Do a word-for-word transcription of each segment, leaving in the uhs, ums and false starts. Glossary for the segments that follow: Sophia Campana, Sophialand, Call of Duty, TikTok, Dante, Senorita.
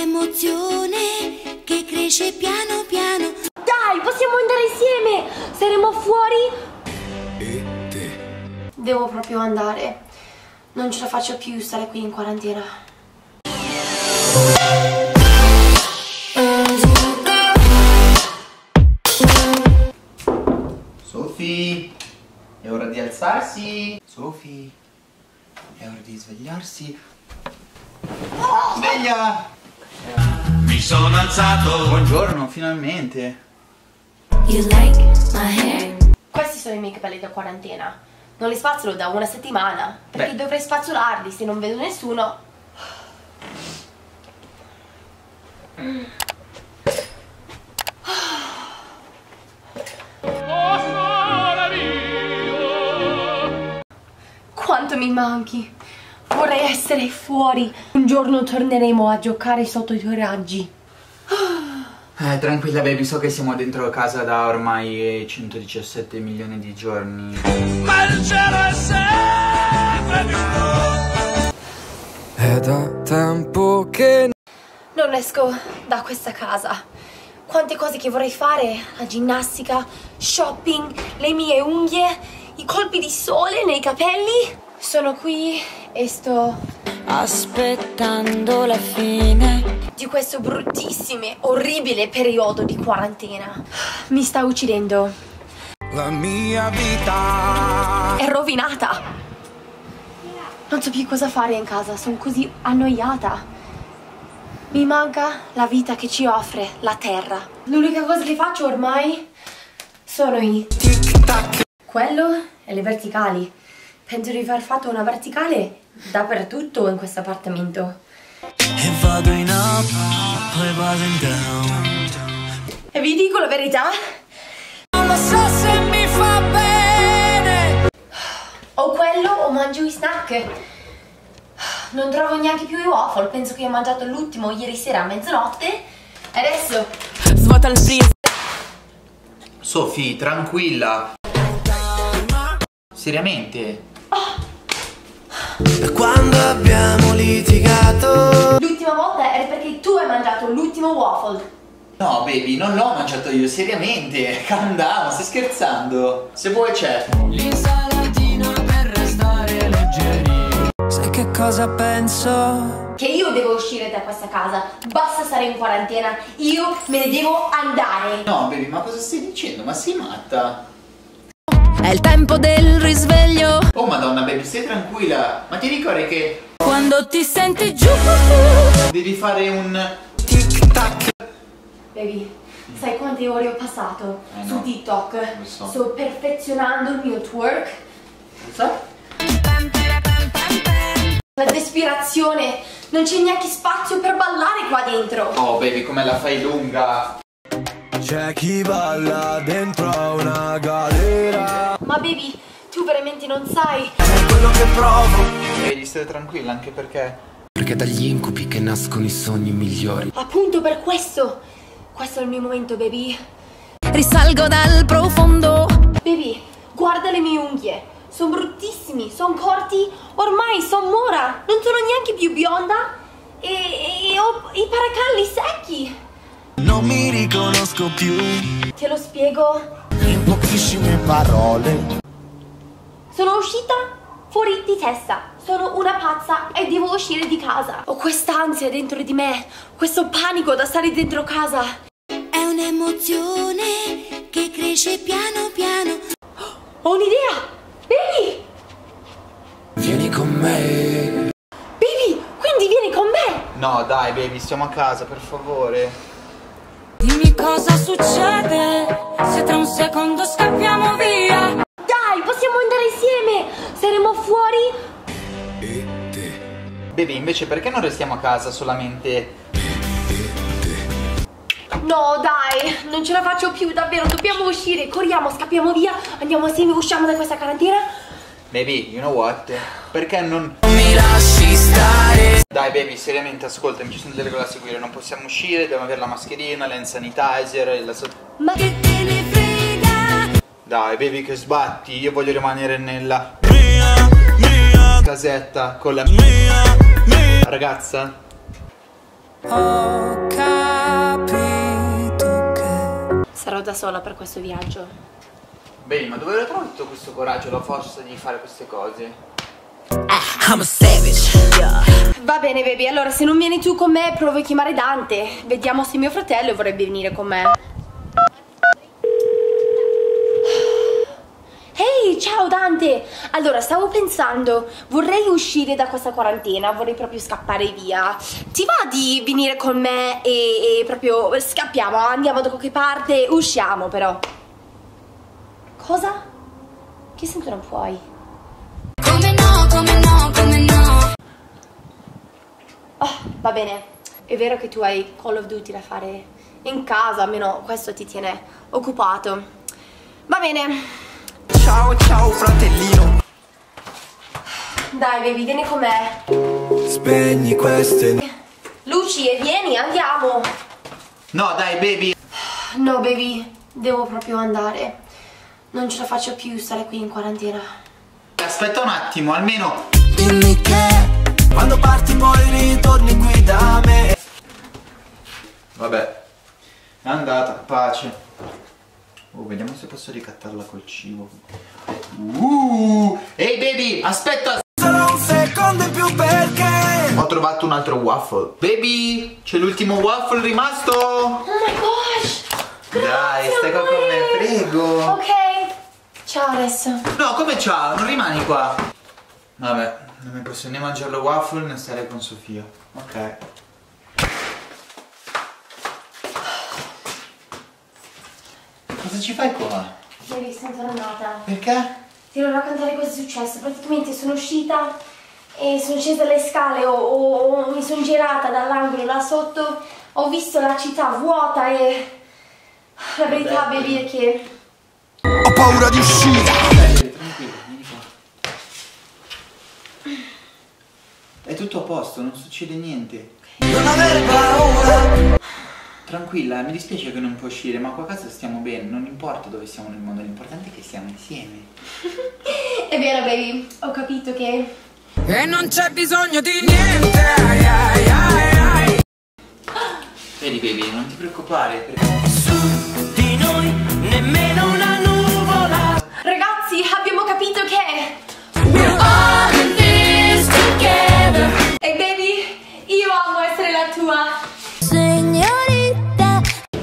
l'emozione che cresce piano piano. Dai, possiamo andare insieme, saremo fuori. E te? Devo proprio andare, non ce la faccio più stare qui in quarantena. Sophie, è ora di alzarsi. Sophie, è ora di svegliarsi. Oh! Sveglia! Mi sono alzato. Buongiorno, finalmente. You like my hair? Questi sono i miei capelli da quarantena. Non li spazzolo da una settimana. Perché Beh. dovrei spazzolarli se non vedo nessuno. Mm. Quanto mi manchi. Vorrei essere fuori. Un giorno torneremo a giocare sotto i tuoi raggi. Eh, tranquilla baby, so che siamo dentro casa da ormai centodiciassette milioni di giorni. Ma il cielo è sempre più buono. È da tempo che non esco da questa casa. Quante cose che vorrei fare. La ginnastica, shopping, le mie unghie, i colpi di sole nei capelli. Sono qui e sto aspettando la fine di questo bruttissimo, orribile periodo di quarantena. Mi sta uccidendo. La mia vita è rovinata. Non so più cosa fare in casa, sono così annoiata. Mi manca la vita che ci offre la terra. L'unica cosa che faccio ormai sono i tic-tac. Quello e le verticali. Penso di aver fatto una verticale dappertutto in questo appartamento. E vi dico la verità? Non lo so se mi fa bene. O quello o mangio i snack. Non trovo neanche più i waffle. Penso che ho mangiato l'ultimo ieri sera a mezzanotte. E adesso svuota il freezer. Sophie, tranquilla. Seriamente. Da quando abbiamo litigato? L'ultima volta era perché tu hai mangiato l'ultimo waffle. No baby, non l'ho mangiato io, seriamente. Calm down, stai scherzando. Se vuoi c'è l'insalatina per restare leggeri. Sai che cosa penso? Che io devo uscire da questa casa. Basta stare in quarantena. Io me ne devo andare. No baby, ma cosa stai dicendo? Ma sei matta? È il tempo del risveglio. Oh madonna baby, stai tranquilla. Ma ti ricordi che quando ti senti giù devi fare un tic tac. Baby, sai quante ore ho passato eh su no. TikTok? Lo so. Sto perfezionando il mio twerk. Lo so. La desperazione. Non c'è neanche spazio per ballare qua dentro. Oh baby, come la fai lunga. C'è chi balla dentro una galera. Ma baby, tu veramente non sai quello che provo. Devi stare tranquilla, anche perché Perché dagli incubi che nascono i sogni migliori. Appunto per questo. Questo è il mio momento baby. Risalgo dal profondo. Baby, guarda le mie unghie. Sono bruttissimi, sono corti. Ormai sono mora. Non sono neanche più bionda. E, e, e ho i paracalli secchi. Non mi riconosco più. Te lo spiego in pochissime parole. Sono uscita fuori di testa. Sono una pazza e devo uscire di casa. Ho quest'ansia dentro di me. Questo panico da stare dentro casa. È un'emozione che cresce piano piano. Ho un'idea. Vieni. Vieni con me. Baby, quindi vieni con me. No dai baby, stiamo a casa, per favore. Dimmi cosa succede se tra un secondo scappiamo via. Dai, possiamo andare insieme, saremo fuori. E te? Baby, invece perché non restiamo a casa solamente? E te? No dai, non ce la faccio più davvero, dobbiamo uscire. Corriamo, scappiamo via, andiamo insieme, usciamo da questa quarantena. Baby, you know what? Perché non mi lasci stare? Dai baby, seriamente, ascoltami, ci sono delle cose da seguire. Non possiamo uscire, dobbiamo avere la mascherina, l'hand sanitizer, la... Ma che te ne frega? Dai baby, che sbatti, io voglio rimanere nella mia, mia casetta con la mia, mia ragazza. Ho capito che... Sarò da sola per questo viaggio. Beh, ma dove lo trovo tutto questo coraggio, la forza di fare queste cose? I'm a savage. Yeah. Va bene baby, allora se non vieni tu con me provo a chiamare Dante. Vediamo se mio fratello vorrebbe venire con me. Ehi, hey, ciao Dante. Allora stavo pensando, vorrei uscire da questa quarantena, vorrei proprio scappare via. Ti va di venire con me e, e proprio scappiamo, andiamo da qualche parte, usciamo però. Cosa? Che sento non puoi? Come no, come no, come no. Oh, va bene. È vero che tu hai Call of Duty da fare in casa, almeno questo ti tiene occupato. Va bene. Ciao, ciao fratellino. Dai baby, vieni con me. Spegni queste luci e vieni, andiamo. No, dai baby. No baby, devo proprio andare. Non ce la faccio più stare qui in quarantena. Aspetta un attimo, almeno dimmi che quando parti poi ritorni qui da me. Vabbè, è andata, pace. Oh, vediamo se posso ricattarla col cibo. Uh, Ehi hey baby, aspetta solo un secondo in più perché ho trovato un altro waffle. Baby, c'è l'ultimo waffle rimasto. Oh my gosh. Grazie. Dai, stai qua con me, prego. Ok. Ciao adesso. No, come ciao? Non rimani qua. Vabbè, non mi posso né mangiare lo waffle né stare con Sofia. Ok. Cosa ci fai qua? Ieri sono tornata. Perché? Ti devo raccontare cosa è successo. Praticamente sono uscita e sono scesa le scale o, o, o mi sono girata dall'angolo là sotto. Ho visto la città vuota e... La verità, vabbè, baby, è che... Ho paura di uscire. Tranquillo, vieni qua. È tutto a posto, non succede niente. Non avere paura. Tranquilla, mi dispiace che non puoi uscire, ma qua a casa stiamo bene. Non importa dove siamo nel mondo, l'importante è che siamo insieme. È vero baby, ho capito che... E non c'è bisogno di niente. ai, ai, ai, ai. Vedi baby, non ti preoccupare perché... Su di noi nemmeno una nuvola. Ragazzi, abbiamo capito che we're all in this together. E baby, io amo essere la tua signorita.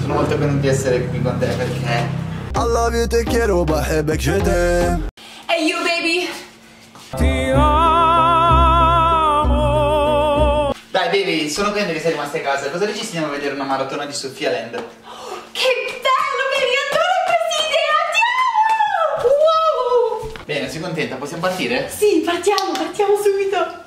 Sono molto contenta di essere qui con te perché I love you, te quiero, baby, je t'aime. E io baby ti amo. Dai baby, sono contento che sei rimasta a casa. Cosa dici se andiamo a vedere una maratona di Sophialand? Oh, che bello baby, adoro questa idea. Bene, sei contenta? Possiamo partire? Sì, partiamo, partiamo subito!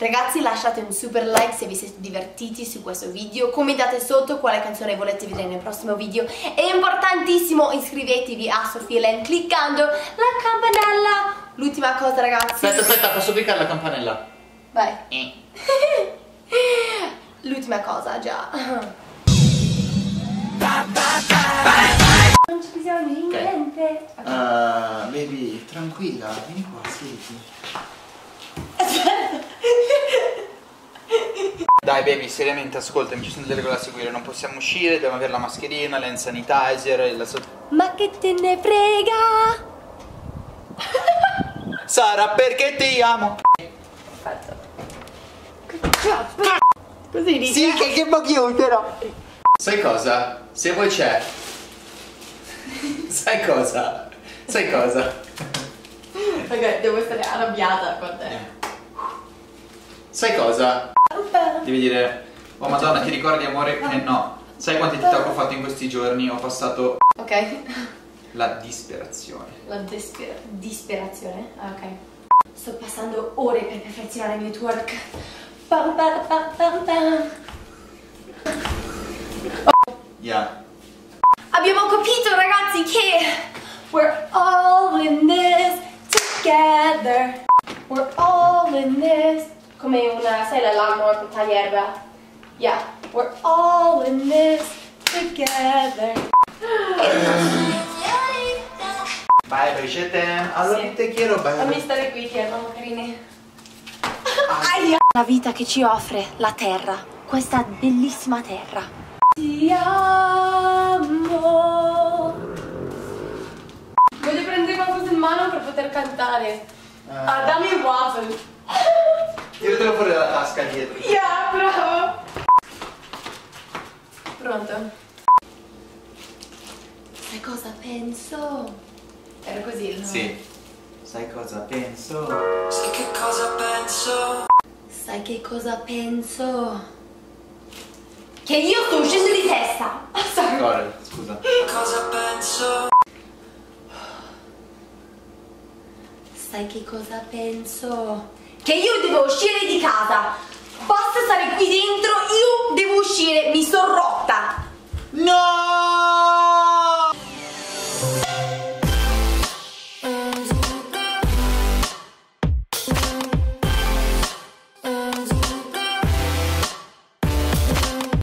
Ragazzi, lasciate un super like se vi siete divertiti su questo video, commentate sotto quale canzone volete vedere nel prossimo video e importantissimo, iscrivetevi a Sophialand cliccando la campanella! L'ultima cosa ragazzi... Aspetta, aspetta, posso cliccare la campanella? Vai! Eh. L'ultima cosa, già... Non ci bisogna di niente. Okay. Uh, baby, tranquilla, vieni qua, siediti. Dai baby, seriamente ascoltami, ci sono delle cose da seguire, non possiamo uscire, dobbiamo avere la mascherina, l'hand sanitizer, la so... Ma che te ne frega? Sara, perché ti amo? Fatto. Così dici? Sì, che, che pochino però. Sai cosa? Se vuoi c'è. Sai cosa? Sai cosa? Ok, devo essere arrabbiata con te. Sai cosa? Devi dire, oh madonna, ti ricordi amore? Eh no. Sai quanti TikTok ho fatto in questi giorni? Ho passato... Ok. La disperazione. La dispera... disperazione? Ah, ok. Sto passando ore per perfezionare il mio twerk. Pam pam pam pam pam. Yeah. Abbiamo capito ragazzi che we're all in this together. We're all in this. Come una, sai la lawnmower con taglierba? Yeah, we're all in this together. Bye, pescete. Allora sì. Te chiedo bene. Fammi stare qui che erano carini. Aia. La vita che ci offre la terra, questa bellissima terra. Ti amo. Voglio prendere qualcosa in mano per poter cantare. Uh. Ah, dammi il waffle. Io te lo pure la tasca dietro. Yeah, bravo. Pronto? Sai cosa penso? Era così, no? Sì. Sai cosa penso? Sai che cosa penso? Sai che cosa penso? Che io sto uscendo di testa! Ah, sai? Corre, scusa. Cosa penso? Sai che cosa penso? Che io devo uscire di casa! Basta stare qui dentro, io devo uscire, mi sono rotta! No!